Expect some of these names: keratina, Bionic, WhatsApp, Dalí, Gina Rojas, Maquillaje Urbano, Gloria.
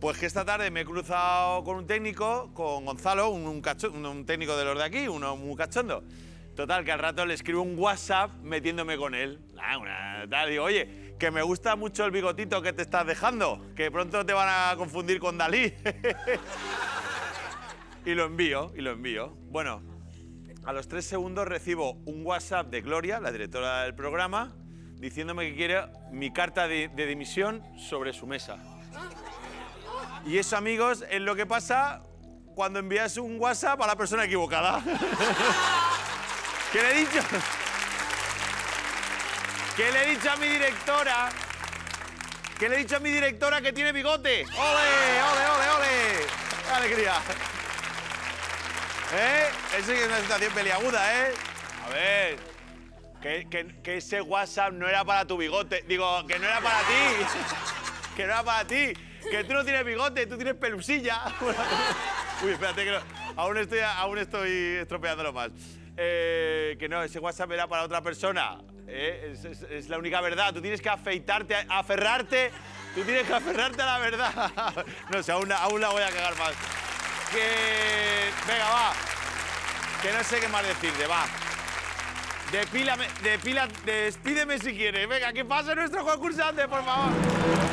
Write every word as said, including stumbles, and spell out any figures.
Pues que esta tarde me he cruzado con un técnico, con Gonzalo, un, un, cachondo, un técnico de los de aquí, uno muy cachondo. Total, que al rato le escribo un WhatsApp metiéndome con él. Ah, una, tal, digo, oye, que me gusta mucho el bigotito que te estás dejando, que pronto te van a confundir con Dalí. Y lo envío, y lo envío. Bueno, a los tres segundos recibo un WhatsApp de Gloria, la directora del programa, diciéndome que quiere mi carta de, de dimisión sobre su mesa. Y eso, amigos, es lo que pasa cuando envías un WhatsApp a la persona equivocada. ¿Qué le he dicho? ¿Qué le he dicho a mi directora? ¿Qué le he dicho a mi directora que tiene bigote? ¡Ole, ole, ole, ole! ¡Qué alegría! ¿Eh? Eso es una situación peliaguda, ¿eh? A ver, que, que, que ese WhatsApp no era para tu bigote. Digo, que no era para ti. Que no era para ti. Que tú no tienes bigote, tú tienes pelusilla. Uy, espérate, que no, aún, estoy, aún estoy estropeándolo más. Eh, que no, ese WhatsApp era para otra persona. Eh, es, es, es la única verdad. Tú tienes que afeitarte, aferrarte. Tú tienes que aferrarte a la verdad. No sé, aún, aún la voy a cagar más. Que... Venga, va. Que no sé qué más decirte, va. Depílame, depila, despídeme si quieres. Venga, que pase nuestro concursante, por favor.